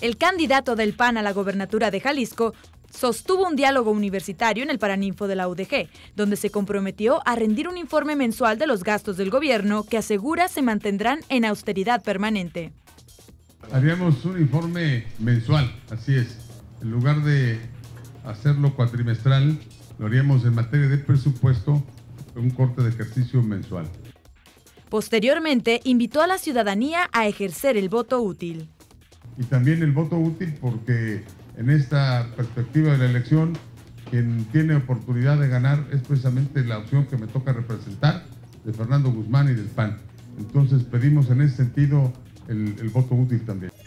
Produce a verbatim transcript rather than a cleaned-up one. El candidato del P A N a la gobernatura de Jalisco sostuvo un diálogo universitario en el Paraninfo de la U D G, donde se comprometió a rendir un informe mensual de los gastos del gobierno que asegura se mantendrán en austeridad permanente. Haríamos un informe mensual, así es, en lugar de hacerlo cuatrimestral, lo haríamos en materia de presupuesto, un corte de ejercicio mensual. Posteriormente, invitó a la ciudadanía a ejercer el voto útil. Y también el voto útil porque en esta perspectiva de la elección, quien tiene oportunidad de ganar es precisamente la opción que me toca representar, de Fernando Guzmán y del P A N. Entonces pedimos en ese sentido el, el voto útil también.